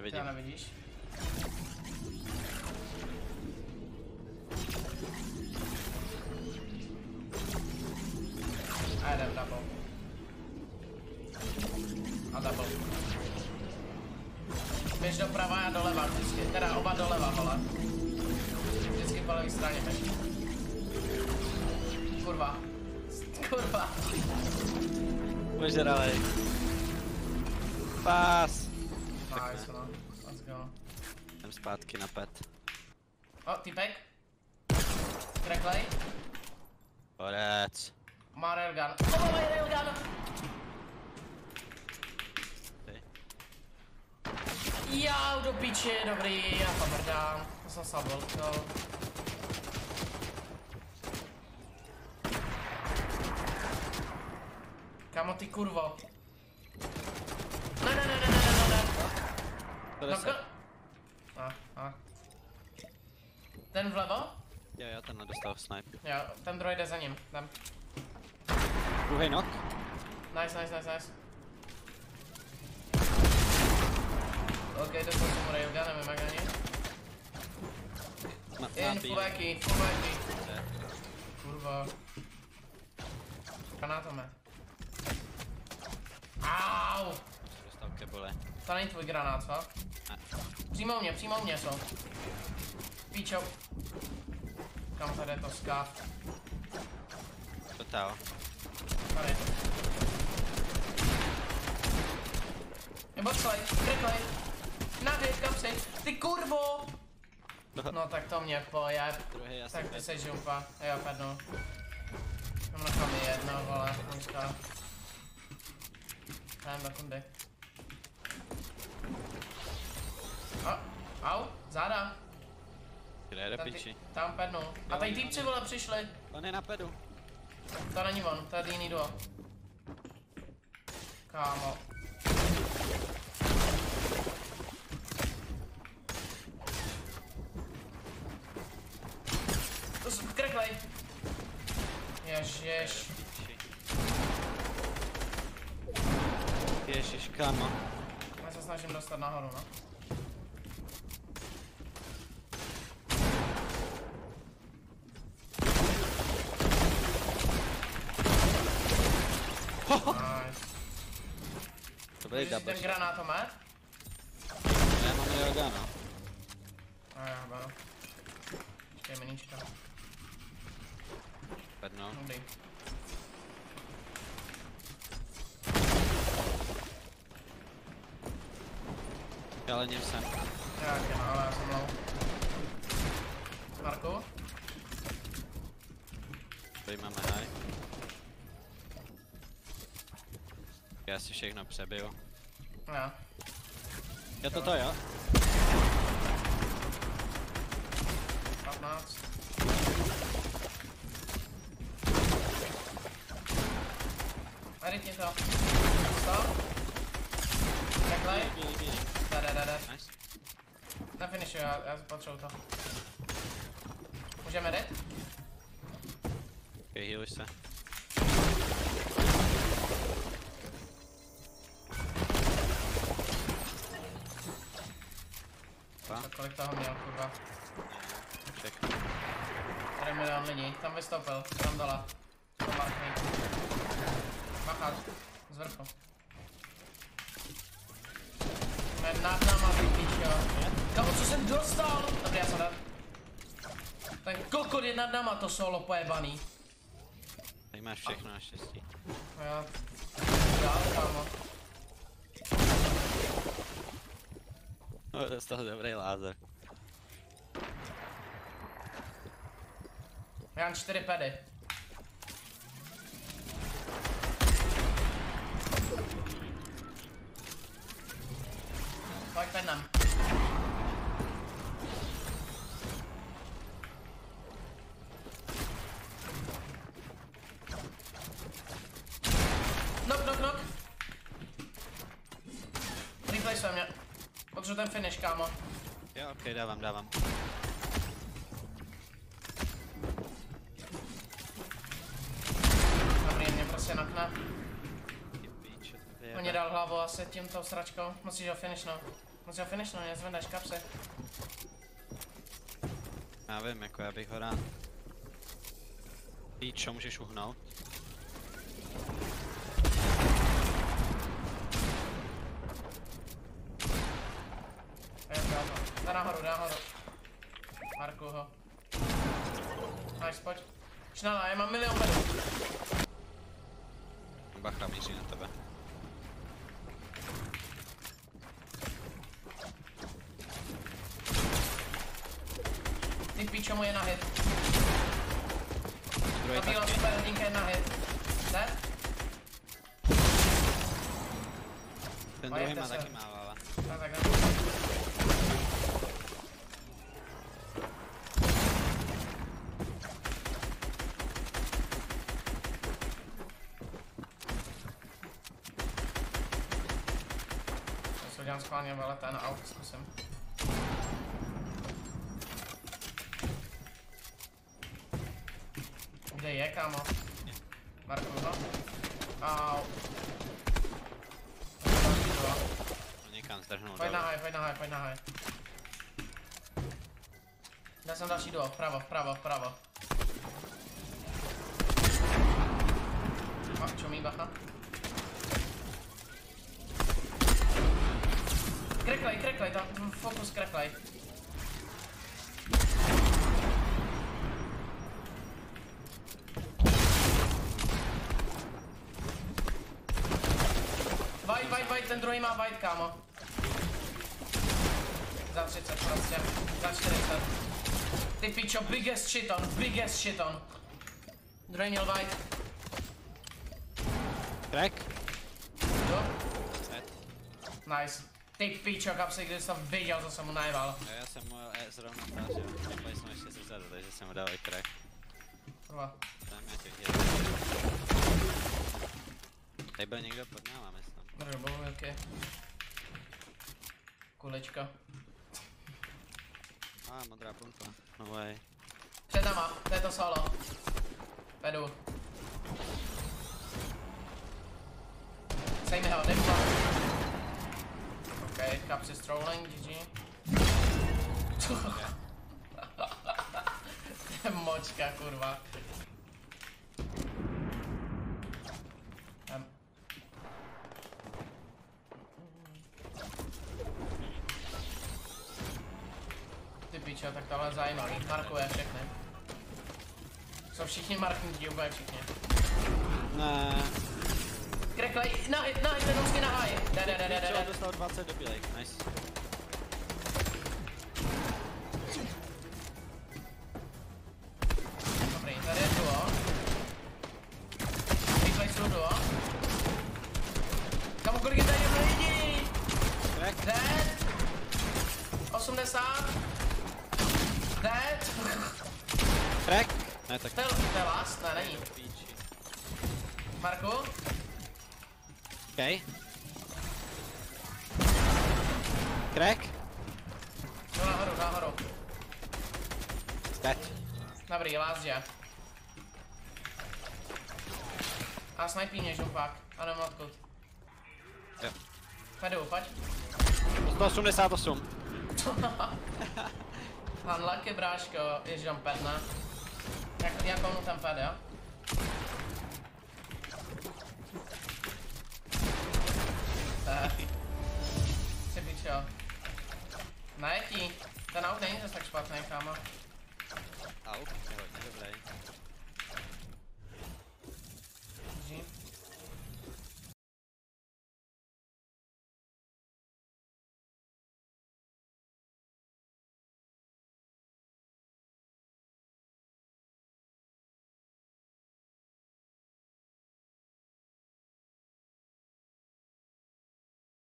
Vidím. Já nevidíš. A jdem double. A double. Běž doprava a doleva vždycky, teda oba doleva, vole. Vždycky po levý straně běž. Kurva. Kurva. Ožralej. Pás. Nice, no. Let's go. Jdem zpátky na pet. O, týpek. Cracklej. Orec. Má railgun. Oh, má railgun. Jau, do piči, dobrý, já to mrdám. To jsem sablkal. Kámo, ty kurvo. Ne. Ten vlevo? Jo, ten nedostal snipe. Jo, ten druhý jde za ním, tam. Druhý knock. Nice. Ok, to jsem mu railgun, nevím jak ani. Full wacky. Kurva. Granátome. Au! Dostal kebole. To není tvůj granát, co? Ne. Přímo u mě jsou. Píčo. Kam tady je to skáv? Total. Tady. Nebo kryklej. Navěď, kam jsi? Ty kurvo! No tak to mě pojeb. Tak ty seš žumpa. Jo, padnu. Mám na tam jedno, vole. Můžka. Jdem do kundy. Au, záda. Kde je do piči? Tam padnu. A tady týpci, vole, přišli. On je na pedu. To není on, to je jiný duo. Kámo. Krklej! Ježiš. Ježiš, kámo. Já se snažím dostat nahoru, no. Nice. To byli double shot. Můžeš ten granátomet? Já mám railguna. A já bánu. Počkej, miníčka. Padnou. Dobrý. Já lením sem. Já jsem low. Marku? Tady máme high. Já si všechno přebiju. Já. Je to to, jo? 15. Rytni to. Stop. Takhle. Da. Nice. Na finishu, já potřebuji to. Můžeme jít? Ok, healuj se. Kolik toho měl, kurva. Čekám. Tady mu dám lidi, tam vystoupil, tam dala. To markni. Machat, z vrchu. Jmen nad náma vypíč, jo. Kamo, co jsem dostal? Dobrý, já jsem dát. Ten kokot je nad náma to solo pojebaný. Tady máš všechno naštěstí. Jo. Dál, kámo. No, dostal dobrý lázer. Já mám 4 pedy. Pojď pednem. Knock. Replay se mě. Potřebuji ten finish, kámo. Jo, ok, dávám. Dobrý, mě prostě nakne. Oni dal hlavu asi tímto sračkou. Musíš ho finishnout. Musím finish, no nezvedáš kapse. Já vím, jako já bych ho rád. Víč, co můžeš uhnout? Dá nahoru, dá nahoru. Marku ho. Nice, pojď. Šnala, já mám milion bedů. Bachra míří na tebe. Ty píčo, mu je na hit. Zabílo super, hodinka je na hit. Jde? Ten druhý má taky mávala. Tak, já schválně veletá na auto, zkusím. Kde je, kámo? Marku, no? Au. Někam zdrhnul. Pojď na haj, pojď na haj, pojď na haj. Já jsem další duo, vpravo, vpravo, vpravo. Čo mi bacha? Kreklej, kreklej, tam fokus kreklej. White, white, white, ten druhý má white, kámo. Za 30 prostě, za 40. Ty pičo, biggest shit on, biggest shit on. Druhý měl white. Crack? Jo? Nice. Ty píčo, kapsy, když jsem viděl, co jsem mu najval. Jo, já jsem mu zrovna prážil, nebyli jsme ještě se vzadu, takže jsem mu dal i crack. Prva. Tady byl někdo pod náma, myslím. Drobo, velké. Kulečka. A, modrá plunta, no way. Před náma, to je to solo. Vedu. Sejme ho, nebudu. Okay, kapsy strolling, GG. Močka, kurva. Ty pičo, tak tohle je zajímavý, markuje všechny. Jsou všichni marknutí, úplně všichni. Kreklej, nahit, ten úzky na high. Jde. Dostal 20 do bílej, nice. Dobrý, tady je duo. Rychlej jsou duo. Kamu, kolik je tady jedno lidí? Dead. 80. Dead. Crack. Ne, tak. To je last? Ne, není. Marku? Okay. Crack? No nahoru, nahoru. Stať. Dobrý, last je. A snipí mě žumpák. A nevím odkud. Jo. Vedu, pojď. 188. Unlucky, bráško, ježdom pet, ne? Jak on mu ten pet, jo?